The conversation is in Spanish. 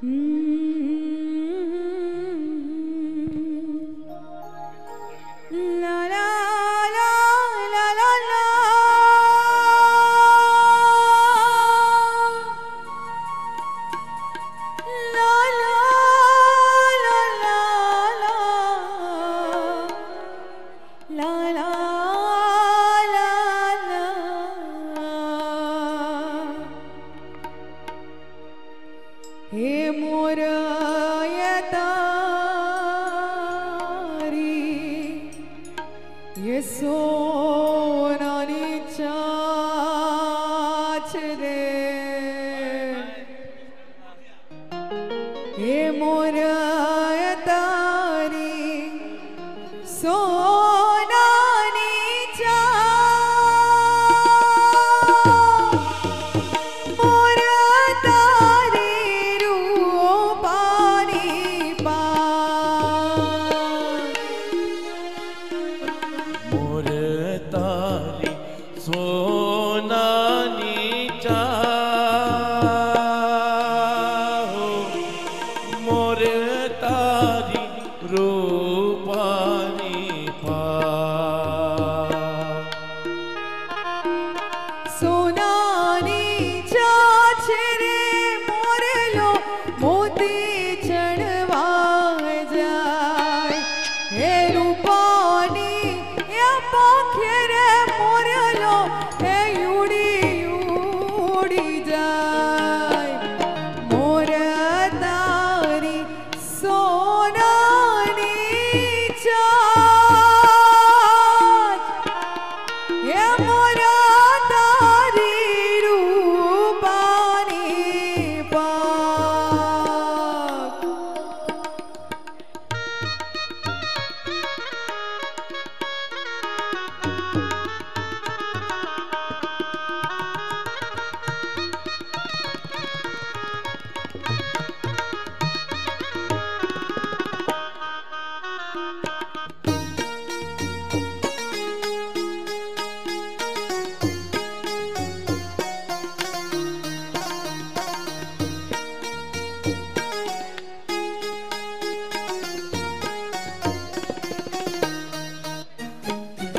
See you.